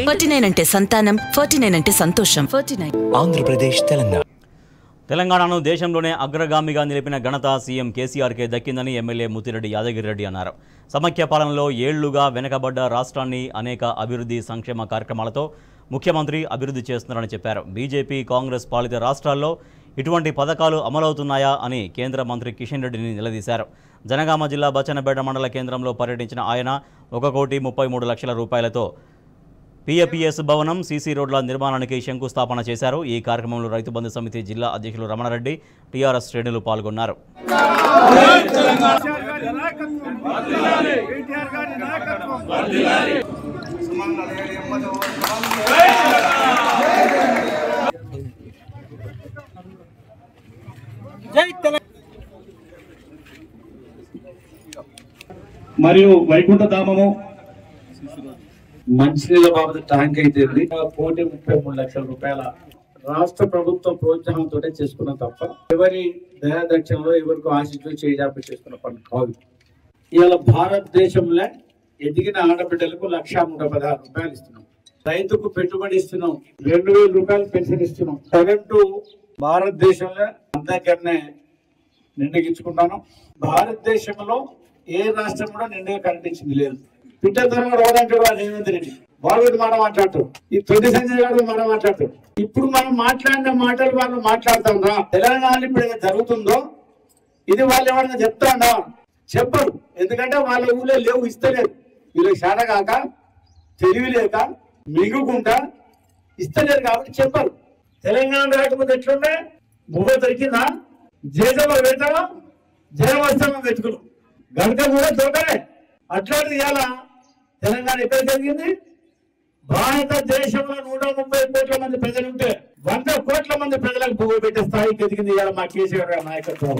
49 అంటే సంతానం 49 అంటే సంతోషం 49 ఆంధ్రప్రదేశ్ తెలంగాణ తెలంగాణను దేశంలోనే అగ్రగామిగా నిలిపిన ఘనత సీఎం కేసీఆర్ కే దక్కిందని ఎమ్మెల్యే ముతిరెడ్డి యాదగిరి రెడ్డి అన్నారు. సమఖ్య పాలనలో ఏళ్లుగా వెనకబడ్డ రాష్ట్రాన్ని అనేక అభివృద్ధి సంక్షేమ కార్యక్రమాలతో ముఖ్యమంత్రి అభివృద్ధి చేస్తున్నారని చెప్పారు. బీజేపీ కాంగ్రెస్ పాలిత రాష్ట్రాల్లో ఇటువంటి పథకాలు అమలు అవుతున్నాయా అని కేంద్ర మంత్రి కిషన్ రెడ్డిని నిలదీశారు. జనగామ జిల్లా బచ్చన్నపేట మండల కేంద్రంలో పర్యటించిన ఆయన 1,33,00,000 రూపాయలతో పీఏపీఎస్ భవనం సీసీ రోడ్ల నిర్మాణానికి శంకుస్థాపన చేశారు. ఈ కార్యక్రమంలో రైతు బంధు సమితి జిల్లా అధ్యక్షులు రమణారెడ్డి టీఆర్ఎస్ శ్రేణులు పాల్గొన్నారు. మరియు వైకుంఠధామము మంచినీళ్ళ బాబు ట్యాంక్ అయితే 1,33,00,000 రూపాయల రాష్ట్ర ప్రభుత్వం ప్రోత్సాహంతో చేసుకున్న తప్ప ఎవరి దయాదక్షిణలో ఎవరికి ఆశించు చేజాపి చేసుకున్న పని కాదు. ఇవాళ భారతదేశంలో ఎదిగిన ఆడబిడ్డలకు 1,316 రూపాయలు ఇస్తున్నాం, రైతుకు పెట్టుబడి ఇస్తున్నాం, 2,000 రూపాయలు పెన్షన్ ఇస్తున్నాం. సగటు భారతదేశంలో అందరికనే నిర్ణయించుకుంటాను. భారతదేశంలో ఏ రాష్ట్రం కూడా నిండుగా కరెంట్ ఇచ్చింది లేదు. పిట్టతనం రావడానికి కూడా రేవంత్ రెడ్డి బాగుంది మనం మాట్లాడతాం, ఈ తొలి సంజయ్ గారు మనం మాట్లాడతాం. ఇప్పుడు మనం మాట్లాడిన మాటలు వాళ్ళు మాట్లాడతాం రా. తెలంగాణ ఇప్పుడు ఏదో జరుగుతుందో ఇది వాళ్ళు ఎవరైనా చెప్తాడా? చెప్పరు. ఎందుకంటే వాళ్ళ ఊళ్ళో లేవు, ఇస్తలేదు. వీళ్ళకి శారగాక తెలివి లేక మిగుకుంటా ఇస్తలేరు కాబట్టి చెప్పరు. తెలంగాణ రాకపోతే ఎట్లుండే? భూమ దొరికిందా? జేజవ పెడతావా? జయవస్తవం వెతుకులు గంట కూడా దొరకలే. అట్లాంటిది ఇవాళ తెలంగాణ ఎక్కడ జరిగింది? భారతదేశంలో 130 కోట్ల మంది ప్రజలుంటే 100 కోట్ల మంది ప్రజలకు భూమి పెట్టే స్థాయికి ఎదిగింది ఇవాళ మా కేసీఆర్ గారి నాయకత్వం.